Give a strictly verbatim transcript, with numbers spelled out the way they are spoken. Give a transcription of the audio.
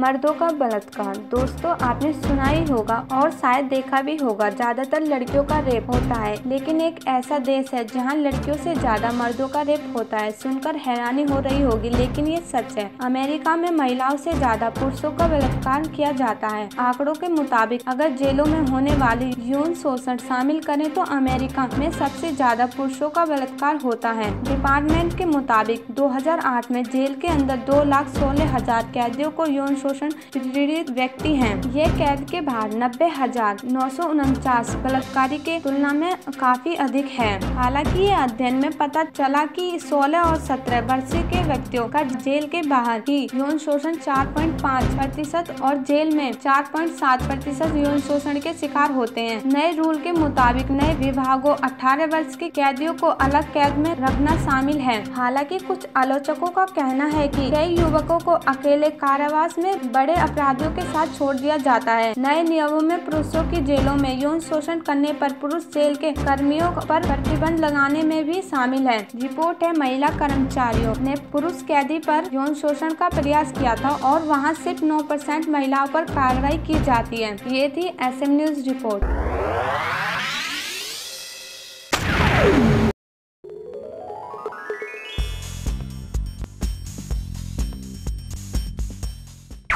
मर्दों का बलात्कार। दोस्तों आपने सुना ही होगा और शायद देखा भी होगा, ज्यादातर लड़कियों का रेप होता है, लेकिन एक ऐसा देश है जहां लड़कियों से ज्यादा मर्दों का रेप होता है। सुनकर हैरानी हो रही होगी लेकिन ये सच है। अमेरिका में महिलाओं से ज्यादा पुरुषों का बलात्कार किया जाता है। आंकड़ों के मुताबिक अगर जेलों में होने वाले यौन शोषण शामिल करें तो अमेरिका में सबसे ज्यादा पुरुषों का बलात्कार होता है। डिपार्टमेंट के मुताबिक दो हज़ार आठ में जेल के अंदर दो लाख सोलह हजार कैदियों को यौन शोषण पीड़ित व्यक्ति हैं। ये कैद के बाहर नब्बे हजार नौ सौ उनचास बलात्कारी के तुलना में काफी अधिक है। हालांकि ये अध्ययन में पता चला कि सोलह और सत्रह वर्षीय के व्यक्तियों का जेल के बाहर ही यौन शोषण चार पॉइंट पाँच प्रतिशत और जेल में चार पॉइंट सात प्रतिशत यौन शोषण के शिकार होते हैं। नए रूल के मुताबिक नए विभागों अठारह वर्ष के कैदियों को अलग कैद में रखना शामिल है। हालांकि कुछ आलोचकों का कहना है कि कई युवकों को अकेले कारावास में बड़े अपराधियों के साथ छोड़ दिया जाता है। नए नियमों में पुरुषों की जेलों में यौन शोषण करने पर पुरुष जेल के कर्मियों पर प्रतिबंध लगाने में भी शामिल है। रिपोर्ट है महिला कर्मचारियों ने पुरुष कैदी पर यौन शोषण का प्रयास किया था और वहां सिर्फ नौ परसेंट महिलाओं पर कार्रवाई की जाती है। ये थी एस एम न्यूज रिपोर्ट।